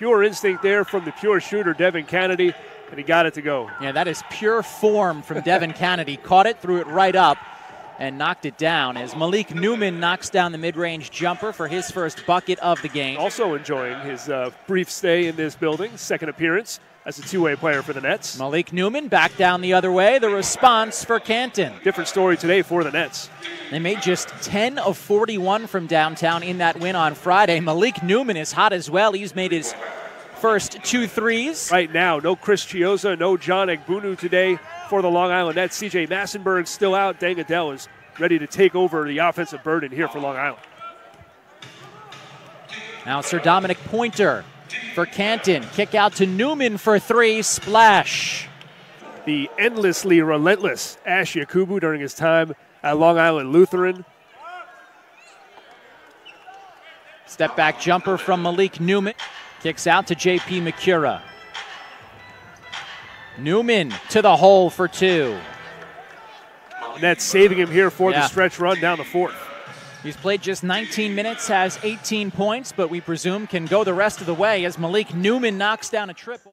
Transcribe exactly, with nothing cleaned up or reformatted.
Pure instinct there from the pure shooter, Devin Kennedy, and he got it to go. Yeah, that is pure form from Devin Kennedy. Caught it, threw it right up, and knocked it down as Malik Newman knocks down the mid-range jumper for his first bucket of the game. Also enjoying his uh, brief stay in this building, second appearance as a two-way player for the Nets. Malik Newman back down the other way. The response for Canton. Different story today for the Nets. They made just ten of forty-one from downtown in that win on Friday. Malik Newman is hot as well. He's made his first two threes. Right now, no Chris Chioza, no John Eggbunu today for the Long Island Nets. C J Massenberg still out. Dang Adele is ready to take over the offensive burden here for Long Island. Now Sir Dominic Pointer for Canton. Kick out to Newman for three. Splash. The endlessly relentless Ash Yakubu during his time at Long Island Lutheran. Step back jumper from Malik Newman. Kicks out to J P. McCura. Newman to the hole for two. Nets saving him here for yeah. the stretch run down the fourth. He's played just nineteen minutes, has eighteen points, but we presume can go the rest of the way as Malik Newman knocks down a triple.